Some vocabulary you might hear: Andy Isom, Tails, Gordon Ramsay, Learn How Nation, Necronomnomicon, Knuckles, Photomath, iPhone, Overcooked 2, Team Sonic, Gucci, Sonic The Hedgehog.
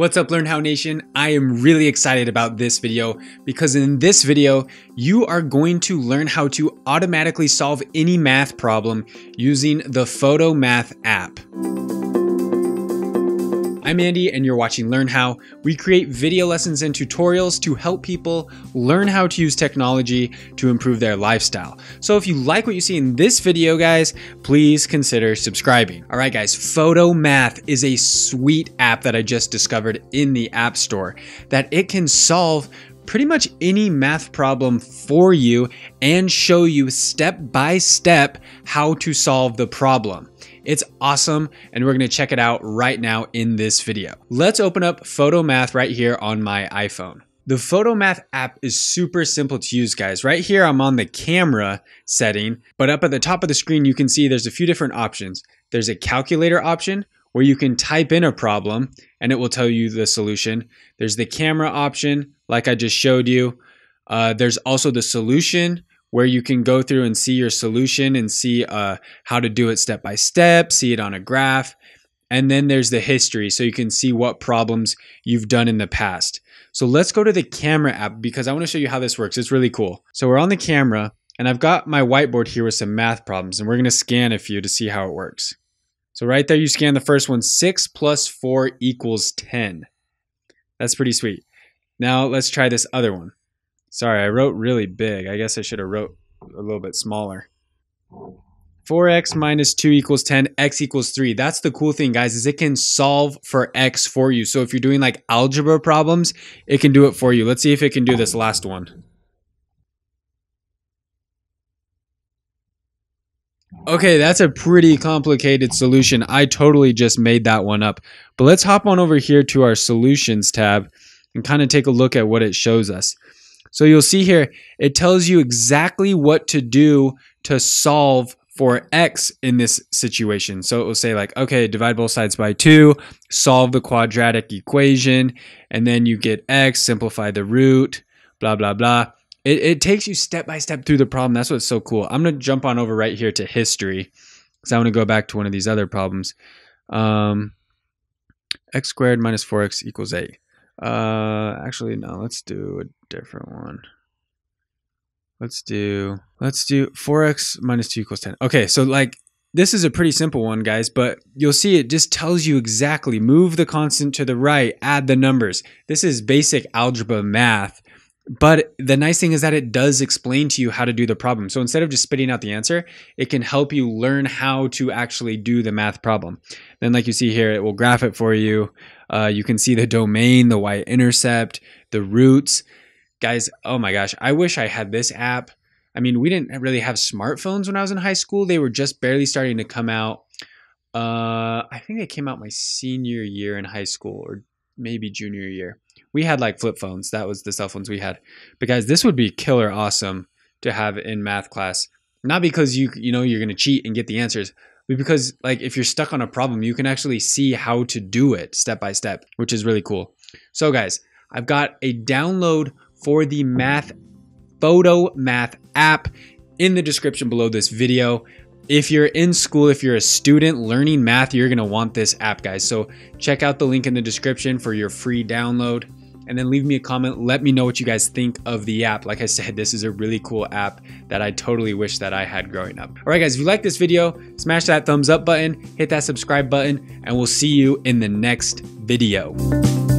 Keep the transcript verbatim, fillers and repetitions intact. What's up, Learn How Nation? I am really excited about this video because in this video, you are going to learn how to automatically solve any math problem using the Photomath app. I'm Andy and you're watching Learn How. We create video lessons and tutorials to help people learn how to use technology to improve their lifestyle. So if you like what you see in this video, guys, please consider subscribing. All right, guys, Photomath is a sweet app that I just discovered in the App Store that it can solve pretty much any math problem for you and show you step by step how to solve the problem. It's awesome, and we're gonna check it out right now in this video. Let's open up Photomath right here on my iPhone. The Photomath app is super simple to use, guys. Right here, I'm on the camera setting, but up at the top of the screen, you can see there's a few different options. There's a calculator option, where you can type in a problem and it will tell you the solution. There's the camera option, like I just showed you. Uh, there's also the solution, where you can go through and see your solution and see uh, how to do it step by step, see it on a graph. And then there's the history, so you can see what problems you've done in the past. So let's go to the camera app because I want to show you how this works. It's really cool. So we're on the camera and I've got my whiteboard here with some math problems, and we're gonna scan a few to see how it works. So right there, you scan the first one, six plus four equals ten. That's pretty sweet. Now let's try this other one. Sorry, I wrote really big. I guess I should have wrote a little bit smaller. four x minus two equals ten, x equals three. That's the cool thing, guys, is it can solve for x for you. So if you're doing like algebra problems, it can do it for you. Let's see if it can do this last one. Okay, that's a pretty complicated solution. I totally just made that one up. But let's hop on over here to our solutions tab and kind of take a look at what it shows us. So you'll see here, it tells you exactly what to do to solve for x in this situation. So it will say like, okay, divide both sides by two, solve the quadratic equation, and then you get x, simplify the root, blah, blah, blah. It, it takes you step by step through the problem. That's what's so cool. I'm going to jump on over right here to history because I want to go back to one of these other problems. Um, x squared minus four x equals eight. Uh, actually, no, let's do a different one. Let's do, let's do four x minus two equals ten. Okay, so like this is a pretty simple one, guys, but you'll see it just tells you exactly. Move the constant to the right, add the numbers. This is basic algebra math. But the nice thing is that it does explain to you how to do the problem. So instead of just spitting out the answer, it can help you learn how to actually do the math problem. Then like you see here, it will graph it for you. Uh, you can see the domain, the y-intercept, the roots. Guys, oh my gosh, I wish I had this app. I mean, we didn't really have smartphones when I was in high school. They were just barely starting to come out. Uh, I think they came out my senior year in high school or maybe junior year. We had like flip phones. That was the cell phones we had. But guys, this would be killer awesome to have in math class. Not because you you know you're gonna cheat and get the answers, but because like if you're stuck on a problem, you can actually see how to do it step by step, which is really cool. So guys, I've got a download for the math Photomath app in the description below this video. If you're in school, if you're a student learning math, you're gonna want this app, guys. So check out the link in the description for your free download, and then leave me a comment. Let me know what you guys think of the app. Like I said, this is a really cool app that I totally wish that I had growing up. All right, guys, if you like this video, smash that thumbs up button, hit that subscribe button, and we'll see you in the next video.